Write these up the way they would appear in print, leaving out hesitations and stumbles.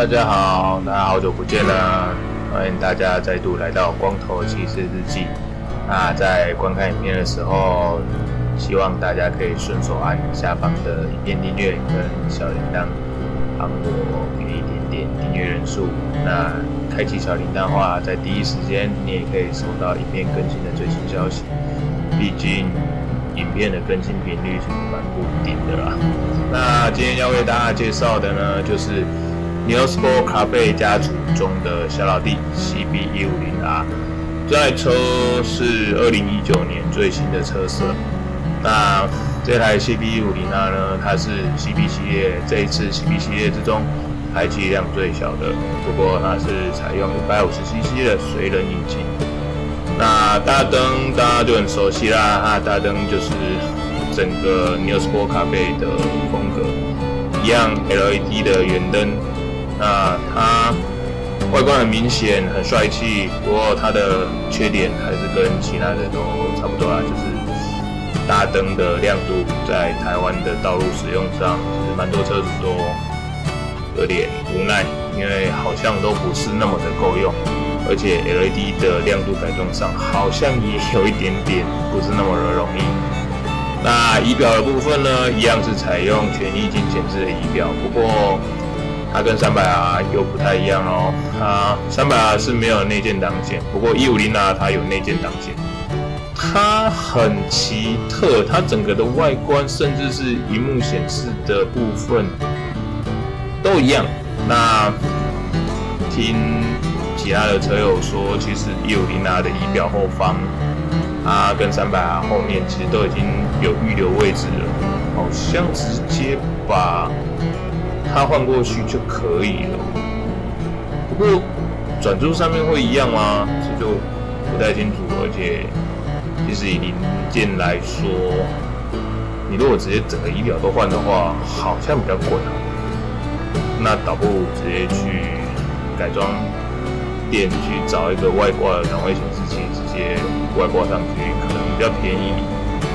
大家好，那好久不见了，欢迎大家再度来到光头骑士日记。那在观看影片的时候，希望大家可以顺手按下方的影片订阅跟小铃铛，帮我给一点点订阅人数。那开启小铃铛的话，在第一时间你也可以收到影片更新的最新消息。毕竟影片的更新频率是蛮不定的啦。那今天要为大家介绍的呢，就是 New Sport Cafe 家族中的小老弟 CB150R。这台车是2019年最新的车色。那这台 CB150R 呢，它是 CB 系列这一次 CB 系列之中排气量最小的，不过它是采用550cc 的水冷引擎。 那大灯大家就很熟悉啦，那大灯就是整个 New Sport Cafe 的风格，一样 LED 的圆灯。那它外观很明显，很帅气，不过它的缺点还是跟其他的都差不多啦，就是大灯的亮度在台湾的道路使用上，其实蛮多车主都有点无奈，因为好像都不是那么的够用。 而且 LED 的亮度改动上好像也有一点点不是那么的容易。那仪表的部分呢，一样是采用全液晶显示的仪表，不过它跟 300R 又不太一样哦。它 300R 是没有内建挡显，不过 150R 它有内建挡显。它很奇特，它整个的外观甚至是萤幕显示的部分都一样。那听 其他的车友说，其实 150R 的仪表后方，它跟 300R 后面其实都已经有预留位置了，好像直接把它换过去就可以了。不过转速上面会一样吗？这就不太清楚。而且其实以零件来说，你如果直接整个仪表都换的话，好像比较贵啊。那倒不如直接去改装 店去找一个外挂的档位显示器，直接外挂上去，可能比较便宜。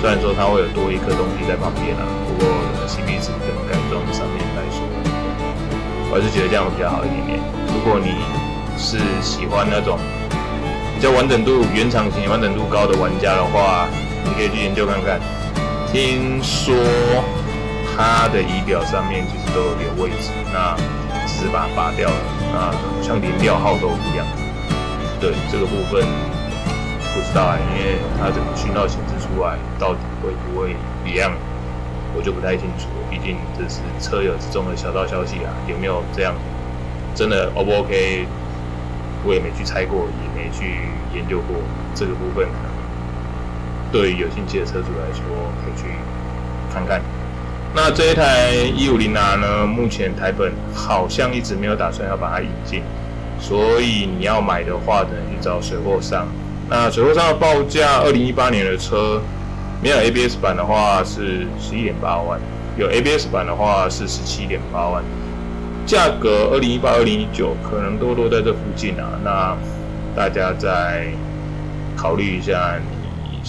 虽然说它会有多一颗东西在旁边啊，不过 CB 值跟改装上面来说，我还是觉得这样会比较好一点点。如果你是喜欢那种比较完整度、原厂型完整度高的玩家的话，你可以去研究看看。听说它的仪表上面其实都有点位置，那 只是把它拔掉了，啊，像连料号都一样。对这个部分不知道啊，因为它整个讯号显示出来到底会不会一样，我就不太清楚。毕竟这是车友之中的小道消息啊，有没有这样真的 O 不 OK， 我也没去猜过，也没去研究过这个部分。对于有兴趣的车主来说，可以去看看。 那这一台 150R 呢，目前台本好像一直没有打算要把它引进，所以你要买的话，只能去找水货商。那水货商的报价，2018年的车，没有 ABS 版的话是 11.8 万，有 ABS 版的话是 17.8 万，价格2018、2019可能都落在这附近啊。那大家再考虑一下，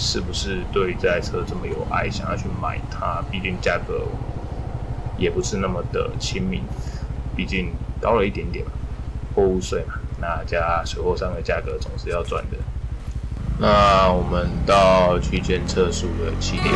是不是对这台车这么有爱，想要去买它？毕竟价格也不是那么的亲民，毕竟高了一点点嘛，货物税嘛，那加水货商的价格总是要赚的。那我们到区间测速的起点，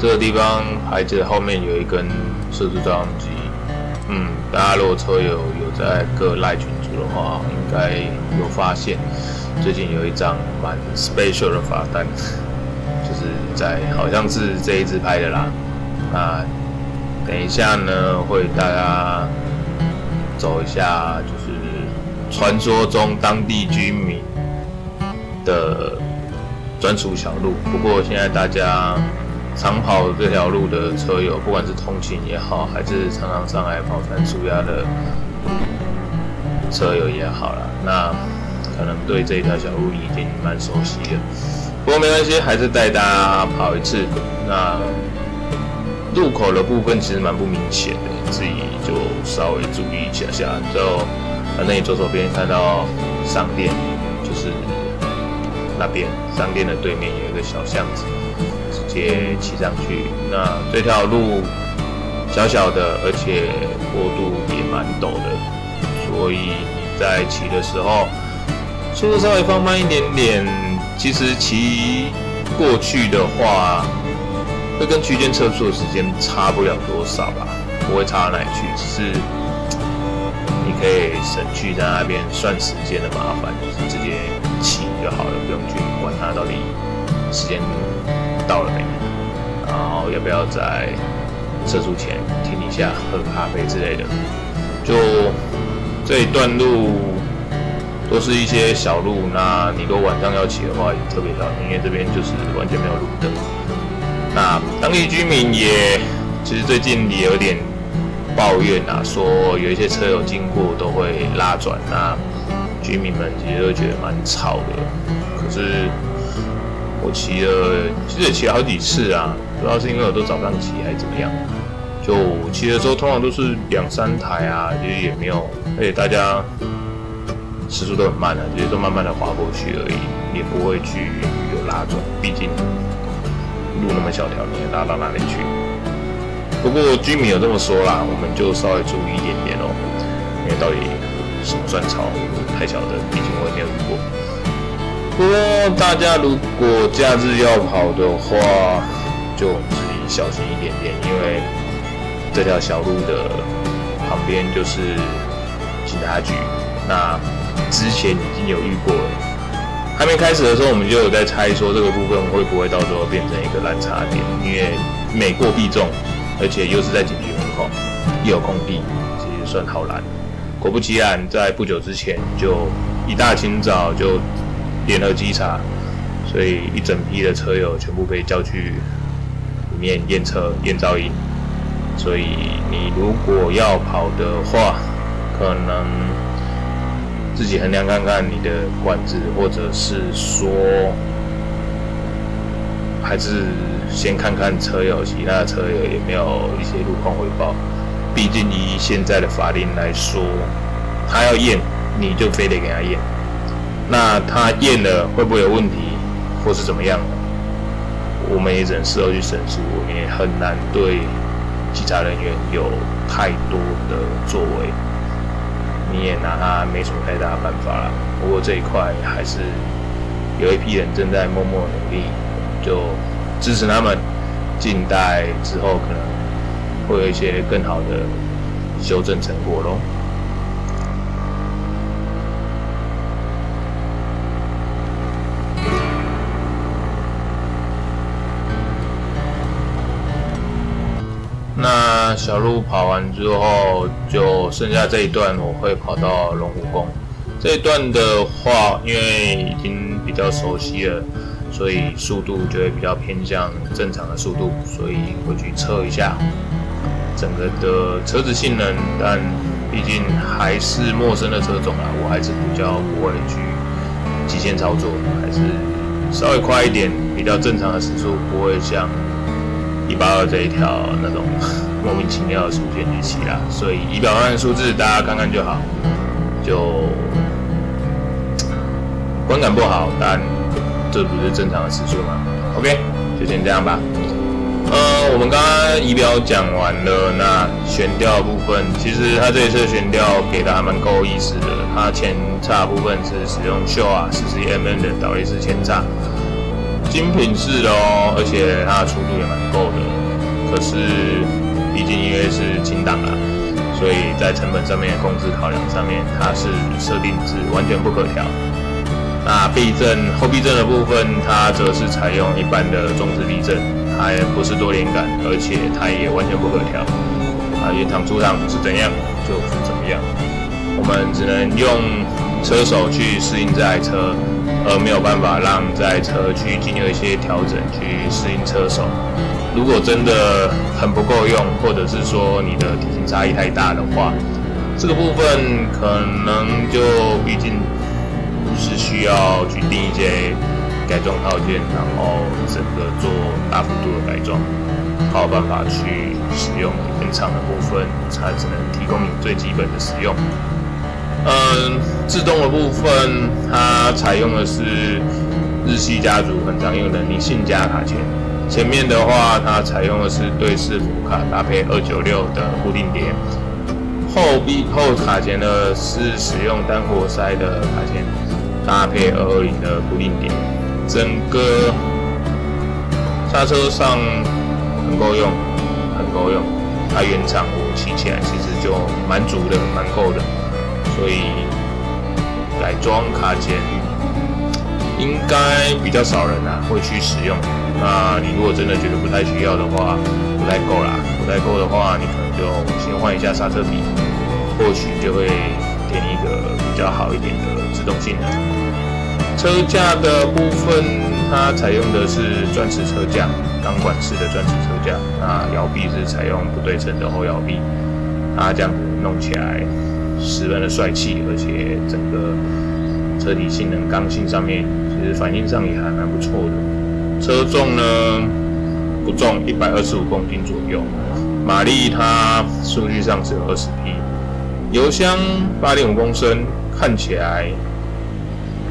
这个地方牌子后面有一根测速照相机。大家如果车友有在各LINE群组的话，应该有发现，最近有一张蛮 special 的罚单。 就是在好像是这一支拍的啦，那等一下呢会大家走一下，就是传说中当地居民的专属小路。不过现在大家长跑这条路的车友，不管是通勤也好，还是常常上来跑山舒压的车友也好啦，那可能对这一条小路已经蛮熟悉了。 不过没关系，还是带大家跑一次。那入口的部分其实蛮不明显的，自己就稍微注意一下下。就反正你左手边看到商店，就是那边商店的对面有一个小巷子，直接骑上去。那这条路小小的，而且坡度也蛮陡的，所以在骑的时候速度稍微放慢一点点。其实骑过去的话，会跟区间测速的时间差不了多少吧，不会差到哪里去，只是你可以省去在那边算时间的麻烦，就是直接骑就好了，不用去管它到底时间到了没，然后要不要在测速前停一下喝咖啡之类的。就这一段路都是一些小路，那你如果晚上要骑的话也特别小心，因为这边就是完全没有路灯。那当地居民也其实最近也有点抱怨啊，说有一些车友经过都会拉转，那居民们其实都觉得蛮吵的。可是我骑了，其实也骑了好几次啊，不知道是因为我都早上骑还是怎么样。就骑的时候通常都是2、3台啊，其实也没有，而且大家时速都很慢啊，其实都慢慢的滑过去而已，也不会去有拉转，毕竟路那么小条，你也拉到哪里去？不过居民有这么说啦，我们就稍微注意一点点哦，因为到底什么算超，太小的，毕竟我也没有遇过。不过大家如果假日要跑的话，就自己小心一点点，因为这条小路的旁边就是警察局。那之前已经有遇过了，还没开始的时候我们就有在猜说这个部分会不会到时候变成一个拦查点，因为每过必中。而且又是在警局门口，一有空地，其实算好拦。果不其然，在不久之前就一大清早就联合稽查，所以一整批的车友全部被叫去里面验车、验噪音。所以你如果要跑的话，可能自己衡量看看你的管子，或者是说，还是先看看车友，其他的车友有没有一些路况回报。毕竟以现在的法令来说，他要验你就非得给他验。那他验了会不会有问题，或是怎么样，我们也只能事后去审视，我们也很难对稽查人员有太多的作为，你也拿他没什么太大的办法了。不过这一块还是有一批人正在默默努力，就支持他们，静待之后可能会有一些更好的修正成果咯。那小路跑完之后，就剩下这一段我会跑到龙湖宫。这一段的话，因为已经比较熟悉了，所以速度就会比较偏向正常的速度，所以会去测一下整个的车子性能。但毕竟还是陌生的车种啦，我还是比较不会去极限操作，还是稍微快一点，比较正常的时速，不会像182这一条那种莫名其妙的速限去骑啦。所以180的数字大家看看就好，就观感不好，但这不是正常的时速吗 ？OK， 就先这样吧。我们刚刚仪表讲完了，那悬吊的部分，其实它这一次悬吊给的还蛮够意思的。它前叉部分是使用40mm 的倒立式前叉，精品式的哦，而且它的粗度也蛮够的。可是毕竟因为是轻档啊，所以在成本上面的控制考量上面，它是设定是完全不可调。那避震后避震的部分，它则是采用一般的中置避震，它也不是多连杆，而且它也完全不可调。啊，原厂出厂是怎样就是怎么样，我们只能用车手去适应这台车，而没有办法让这台车去经由一些调整去适应车手。如果真的很不够用，或者是说你的体型差异太大的话，这个部分可能就毕竟是需要去定一些改装套件，然后整个做大幅度的改装，才有办法去使用原厂的部分，才只能提供你最基本的使用。制动的部分，它采用的是日系家族很常用的尼信加卡钳，前面的话它采用的是对视幅卡搭配296的固定碟。后卡钳呢是使用单活塞的卡钳，搭配220的固定点，整个刹车上很够用，很够用。它原厂我骑起来其实就蛮足的，蛮够的，所以改装卡钳应该比较少人会去使用。那你如果真的觉得不太需要的话，不太够的话，你可能就先换一下刹车皮，或许就会给你一个比较好一点的制动性能。车架的部分，它采用的是钻齿车架，钢管式的钻齿车架。那摇臂是采用不对称的后摇臂，它这样子弄起来十分的帅气，而且整个车体性能、刚性上面，其实反应上也还蛮不错的。车重呢不重125公斤左右，马力它数据上只有20匹，油箱8.5公升，看起来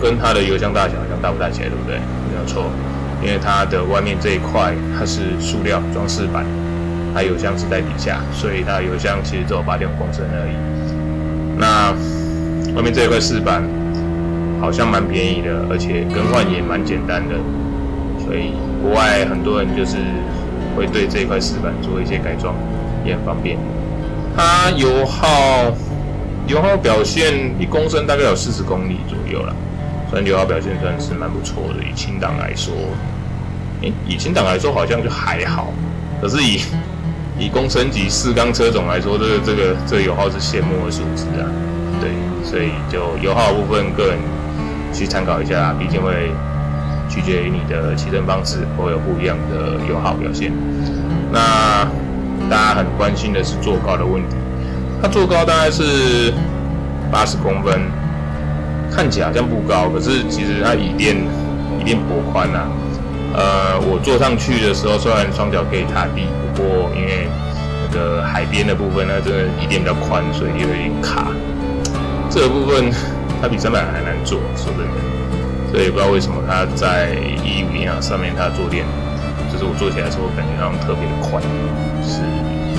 跟它的油箱大小好像搭不太起来，对不对？没有错，因为它的外面这一块它是塑料装饰板，它油箱是在底下，所以它的油箱其实只有8.5公升而已。那外面这一块饰板好像蛮便宜的，而且更换也蛮简单的。所以国外很多人就是会对这一块饰板做一些改装，也很方便。它油耗表现1公升大概有40公里左右啦，所以油耗表现算是蛮不错的。以轻档来说好像就还好，可是以公升级4缸车种来说，这个油耗是羡慕的数值啊。对，所以就油耗的部分，个人去参考一下啦，毕竟会取决于你的骑乘方式，会有不一样的油耗表现。那大家很关心的是坐高的问题，它坐高大概是80公分，看起来好像不高，可是其实它椅垫颇宽啊。我坐上去的时候，虽然双脚可以踏地，不过因为那个海边的部分呢，真的椅垫比较宽，所以有点卡。这个部分它比300还难坐，说真的。所以不知道为什么它在150R上面，它坐垫就是我坐起来的时候感觉好像特别的宽，是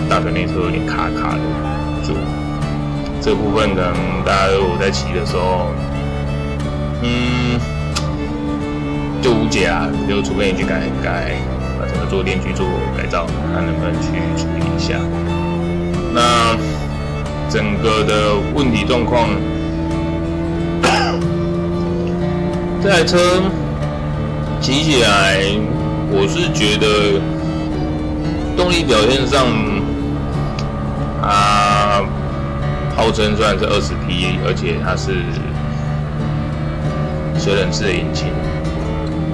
大腿内侧有点卡卡的。就这部分可能大家我在骑的时候，就无解啊，就除非你去改把整个坐垫去做改造，看能不能去处理一下。那整个的问题状况。这台车骑起来，我是觉得动力表现上，它号称虽然是20匹，而且它是水冷式的引擎。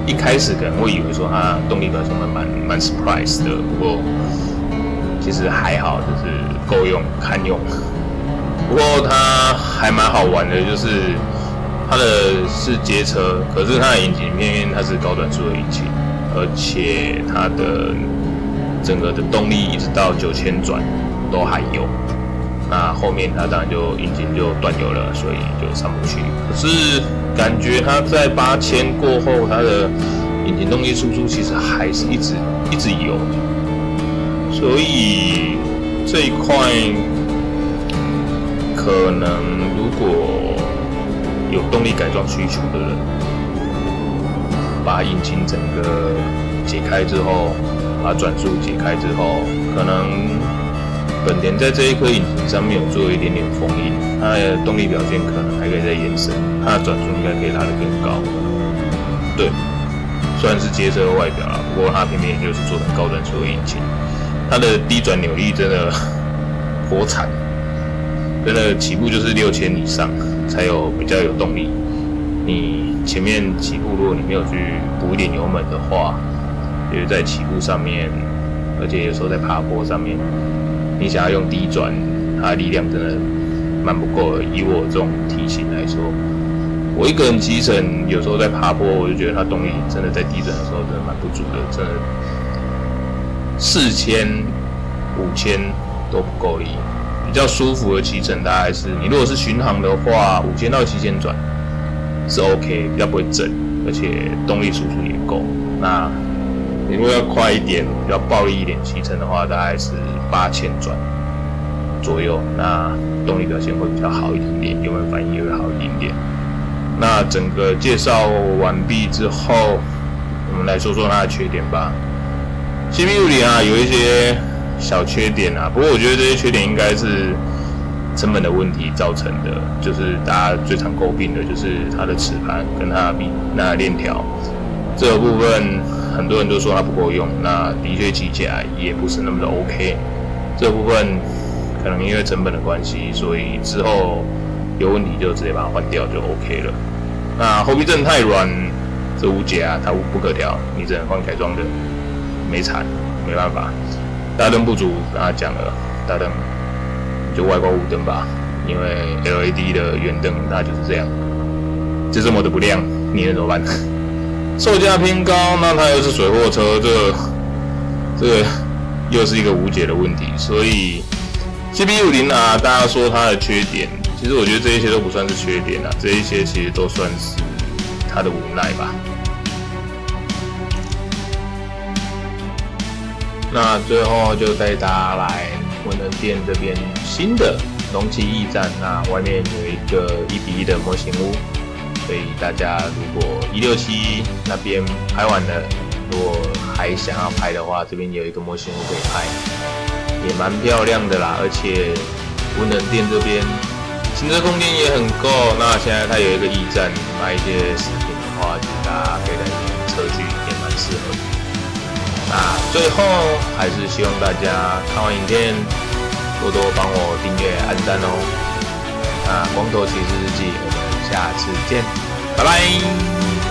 一开始可能会以为说它动力表现会蛮 surprise 的，不过其实还好，就是够用堪用。不过它还蛮好玩的，就是。它的是街车，可是它的引擎偏偏它是高转速的引擎，而且它的整个的动力一直到9000转都还有。那后面它当然就引擎就断油了，所以就上不去。可是感觉它在8000过后，它的引擎动力输出其实还是一直有，所以这一块可能如果。有动力改装需求的人，把引擎整个解开之后，把转速解开之后，可能本田在这一颗引擎上面有做一点点封印，它的动力表现可能还可以再延伸，它的转速应该可以拉得更高。对，虽然是街车的外表啦，不过它偏偏就是做成高转速的引擎，它的低转扭力真的颇惨。真的起步就是6000以上才有比较有动力。你前面起步，如果你没有去补一点油门的话，就是在起步上面，而且有时候在爬坡上面，你想要用低转，它的力量真的蛮不够的。以我这种体型来说，我一个人骑乘，有时候在爬坡，我就觉得它动力真的在低转的时候真的蛮不足的，真的4000、5000都不够力。比较舒服的骑乘大概是，你如果是巡航的话，5000到7000转是 OK， 比较不会震，而且动力输出也够。那你如果要快一点，比较暴力一点骑乘的话，大概是8000转，左右，那动力表现会比较好一点点，油门反应也会好一点点。那整个介绍完毕之后，我们来说说它的缺点吧。CB150啊，有一些小缺点啊，不过我觉得这些缺点应该是成本的问题造成的，就是大家最常诟病的就是它的齿盘跟它那链条这个部分，很多人都说它不够用，那的确骑起来也不是那么的 OK。这部分可能因为成本的关系，所以之后有问题就直接把它换掉就 OK 了。那后避震太软，这无解啊，它不可调，你只能换改装的，没惨，没办法。大灯不足，刚才讲了，大灯就外挂雾灯吧，因为 LED 的圆灯它就是这样，就这么的不亮，你能怎么办？售价偏高，那它又是水货车，这个又是一个无解的问题。所以 CB150R 大家说它的缺点，其实我觉得这一些都不算是缺点啊，这一些其实都算是它的无奈吧。那最后就带大家来文能店这边新的龙崎驿站，那外面有一个1:1的模型屋。所以大家如果167那边拍完了，如果还想要拍的话，这边有一个模型屋可以拍，也蛮漂亮的啦。而且文能店这边行车空间也很够。那现在它有一个驿站，买一些食品的话，其实大家可以在里面车去，也蛮适合。那最后还是希望大家看完影片多多帮我订阅、按赞哦。那光头骑士日记，我们下次见，拜拜。